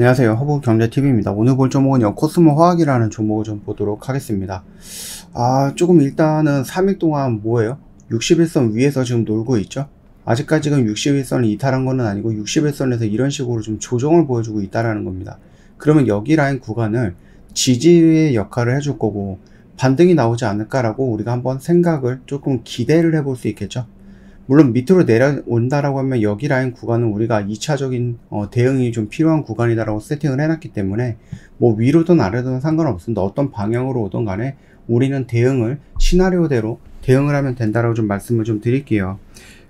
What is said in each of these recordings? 안녕하세요. 허브경제TV입니다. 오늘 볼 종목은요, 코스모화학이라는 종목을 좀 보도록 하겠습니다. 조금 일단은 3일 동안 뭐예요? 60일선 위에서 지금 놀고 있죠? 아직까지는 60일선을 이탈한 거는 아니고 60일선에서 이런 식으로 좀 조정을 보여주고 있다라는 겁니다. 그러면 여기 라인 구간을 지지의 역할을 해줄 거고 반등이 나오지 않을까라고 우리가 한번 생각을 조금 기대를 해볼 수 있겠죠? 물론 밑으로 내려온다라고 하면 여기 라인 구간은 우리가 2차적인 대응이 좀 필요한 구간이다라고 세팅을 해놨기 때문에 뭐 위로든 아래든 상관없습니다. 어떤 방향으로 오든 간에 우리는 대응을 시나리오대로 대응을 하면 된다라고 좀 말씀을 좀 드릴게요.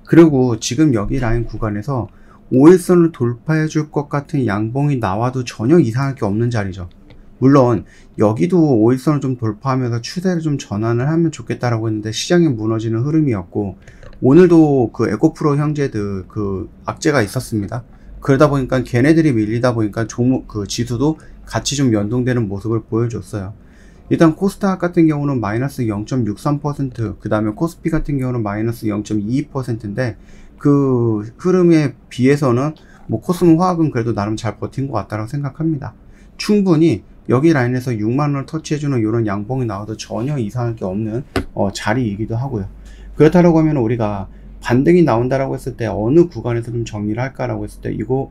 그리고 지금 여기 라인 구간에서 5일선을 돌파해 줄 것 같은 양봉이 나와도 전혀 이상할 게 없는 자리죠. 물론 여기도 5일선을 좀 돌파하면서 추세를 좀 전환을 하면 좋겠다라고 했는데 시장이 무너지는 흐름이었고 오늘도 그 에코프로 형제들 그 악재가 있었습니다. 그러다 보니까 걔네들이 밀리다 보니까 종목 그 지수도 같이 좀 연동되는 모습을 보여줬어요. 일단 코스닥 같은 경우는 마이너스 0.63%, 그 다음에 코스피 같은 경우는 마이너스 0.22%인데 그 흐름에 비해서는 뭐 코스모화학은 그래도 나름 잘 버틴 것 같다라고 생각합니다. 충분히 여기 라인에서 6만원을 터치해주는 이런 양봉이 나와도 전혀 이상할 게 없는 자리이기도 하고요. 그렇다라고 하면 우리가 반등이 나온다라고 했을 때 어느 구간에서 좀 정리를 할까라고 했을 때 이거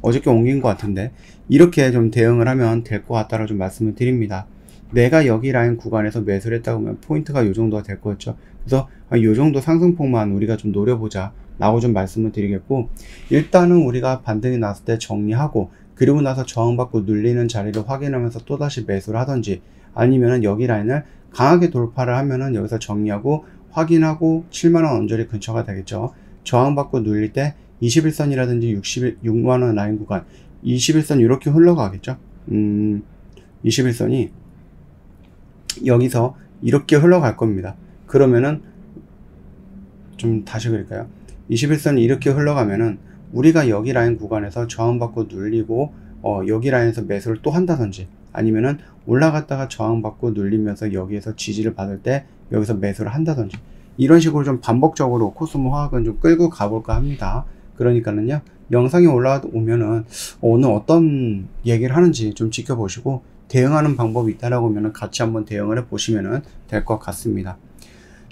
어저께 옮긴 것 같은데 이렇게 좀 대응을 하면 될 것 같다라고 좀 말씀을 드립니다. 내가 여기 라인 구간에서 매수를 했다고 하면 포인트가 이 정도가 될 거였죠. 그래서 이 정도 상승폭만 우리가 좀 노려보자 라고 좀 말씀을 드리겠고, 일단은 우리가 반등이 났을 때 정리하고 그리고 나서 저항받고 눌리는 자리를 확인하면서 또다시 매수를 하든지 아니면은 여기 라인을 강하게 돌파를 하면은 여기서 정리하고 확인하고 7만원 언저리 근처가 되겠죠. 저항받고 눌릴 때 21선이라든지 6만원 라인 구간 21선 이렇게 흘러가겠죠. 21선이 여기서 이렇게 흘러갈 겁니다. 그러면은 좀 다시 그릴까요? 21선이 이렇게 흘러가면은 우리가 여기 라인 구간에서 저항받고 눌리고 여기 라인에서 매수를 또 한다든지 아니면은 올라갔다가 저항받고 눌리면서 여기에서 지지를 받을 때 여기서 매수를 한다든지 이런 식으로 좀 반복적으로 코스모화학은 좀 끌고 가볼까 합니다. 그러니까는요, 영상이 올라오면은 오늘 어떤 얘기를 하는지 좀 지켜보시고 대응하는 방법이 있다라고 하면은 같이 한번 대응을 해 보시면은 될 것 같습니다.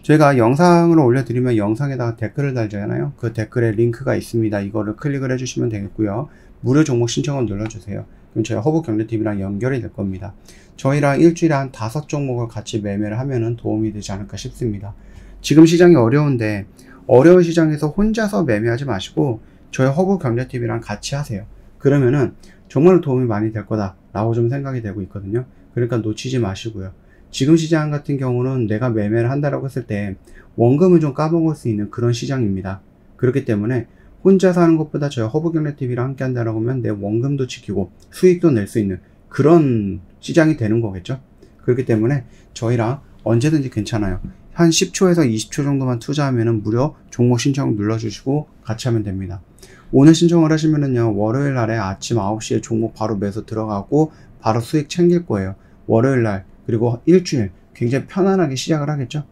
저희가 영상으로 올려드리면 영상에다가 댓글을 달잖아요. 그 댓글에 링크가 있습니다. 이거를 클릭을 해주시면 되겠고요. 무료 종목 신청을 눌러주세요. 그럼 저희 허브경제TV랑 연결이 될 겁니다. 저희랑 일주일에 한 5종목을 같이 매매를 하면은 도움이 되지 않을까 싶습니다. 지금 시장이 어려운데 어려운 시장에서 혼자서 매매하지 마시고 저희 허브경제TV랑 같이 하세요. 그러면은 정말 도움이 많이 될 거다라고 좀 생각이 되고 있거든요. 그러니까 놓치지 마시고요. 지금 시장 같은 경우는 내가 매매를 한다라고 했을 때 원금을 좀 까먹을 수 있는 그런 시장입니다. 그렇기 때문에 혼자서 하는 것보다 저희 허브경제TV랑 함께 한다라고 하면 내 원금도 지키고 수익도 낼 수 있는 그런 시장이 되는 거겠죠. 그렇기 때문에 저희랑 언제든지 괜찮아요. 한 10초에서 20초 정도만 투자하면 무료 종목 신청 눌러주시고 같이 하면 됩니다. 오늘 신청을 하시면은요, 월요일 날에 아침 9시에 종목 바로 매수 들어가고 바로 수익 챙길 거예요. 월요일 날 그리고 일주일 굉장히 편안하게 시작을 하겠죠.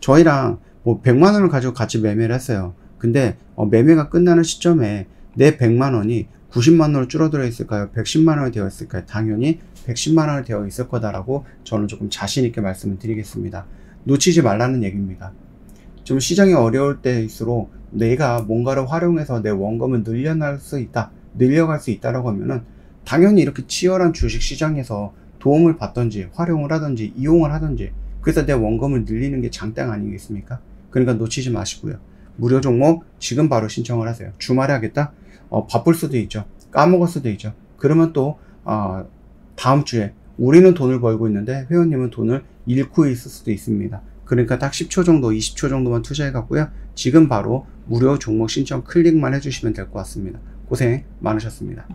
저희랑 뭐 100만원을 가지고 같이 매매를 했어요. 근데 매매가 끝나는 시점에 내 100만원이 90만원으로 줄어들어 있을까요? 110만원이 되어 있을까요? 당연히 110만원이 되어 있을 거다라고 저는 조금 자신있게 말씀을 드리겠습니다. 놓치지 말라는 얘기입니다. 좀 시장이 어려울 때일수록 내가 뭔가를 활용해서 내 원금을 늘려갈 수 있다라고 하면은 당연히 이렇게 치열한 주식시장에서 도움을 받든지 활용을 하든지 이용을 하든지 그래서 내 원금을 늘리는 게 장땡 아니겠습니까? 그러니까 놓치지 마시고요. 무료 종목 지금 바로 신청을 하세요. 주말에 하겠다? 바쁠 수도 있죠. 까먹을 수도 있죠. 그러면 또 다음 주에 우리는 돈을 벌고 있는데 회원님은 돈을 잃고 있을 수도 있습니다. 그러니까 딱 10초 정도 20초 정도만 투자해 갖고요. 지금 바로 무료 종목 신청 클릭만 해주시면 될 것 같습니다. 고생 많으셨습니다.